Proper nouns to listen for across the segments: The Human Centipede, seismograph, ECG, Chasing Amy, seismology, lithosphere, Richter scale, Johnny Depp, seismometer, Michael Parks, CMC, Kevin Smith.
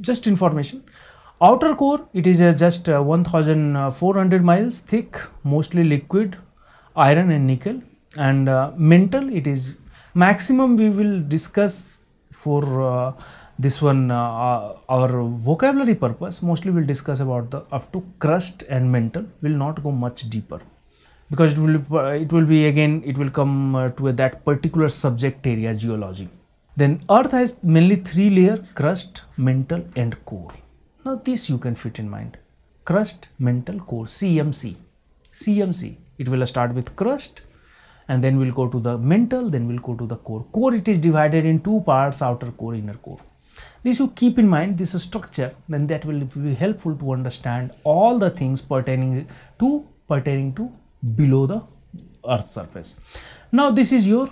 Just information. Outer core, it is just 1400 miles thick, mostly liquid iron and nickel, and mantle, it is maximum we will discuss for this one our vocabulary purpose. Mostly we will discuss about the up to crust and mantle, will not go much deeper, because it will be again, it will come to that particular subject area, geology. Then Earth has mainly three layer: crust, mantle and core. Now this you can fit in mind: crust, mantle, core, CMC. CMC, it will start with crust and then we'll go to the mantle, then we'll go to the core. Core, it is divided in two parts: outer core, inner core. This you keep in mind, this structure, then that will be helpful to understand all the things pertaining to below the Earth's surface. Now this is your,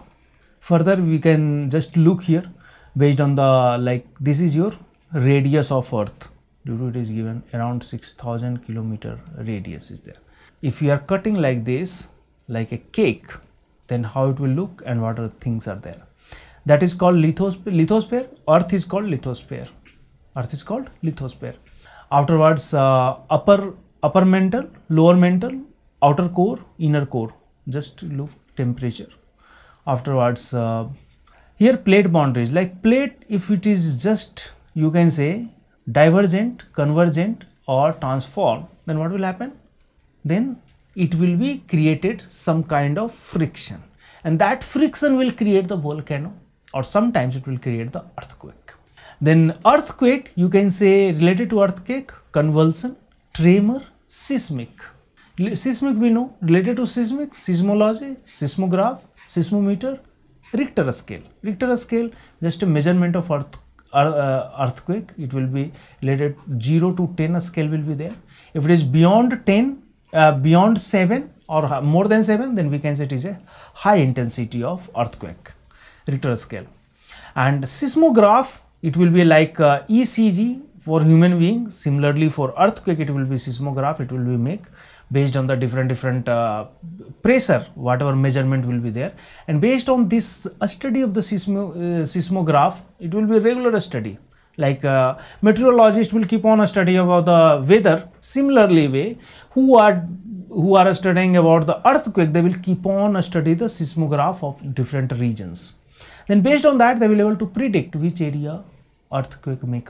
further we can just look here based on the, like, this is your radius of Earth. Due to it is given around 6,000 km radius is there. If you are cutting like this, like a cake, then how it will look and what other things are there. That is called lithosphere. Earth is called lithosphere. Earth is called lithosphere. Afterwards, upper mantle, lower mantle, outer core, inner core. Just look temperature. Afterwards, here plate boundaries. Like plate, if it is just, you can say, divergent, convergent or transform, then what will happen? Then it will be created some kind of friction, and that friction will create the volcano, or sometimes it will create the earthquake. Then earthquake, you can say, related to earthquake, convulsion, tremor, seismic. Seismic we know, related to seismic, seismology, seismograph, seismometer, Richter scale. Richter scale, just a measurement of earthquake. It will be related 0 to 10 scale will be there. If it is beyond 10, beyond 7 or more than 7, then we can say it is a high intensity of earthquake, Richter scale. And seismograph, it will be like ECG for human being. Similarly for earthquake, it will be seismograph. It will be make based on the different pressure, whatever measurement will be there, and based on this study of the seismograph, it will be regular study. Like meteorologist will keep on a study about the weather. Similarly way, who are studying about the earthquake, they will keep on a study the seismograph of different regions. Then based on that, they will be able to predict which area earthquake may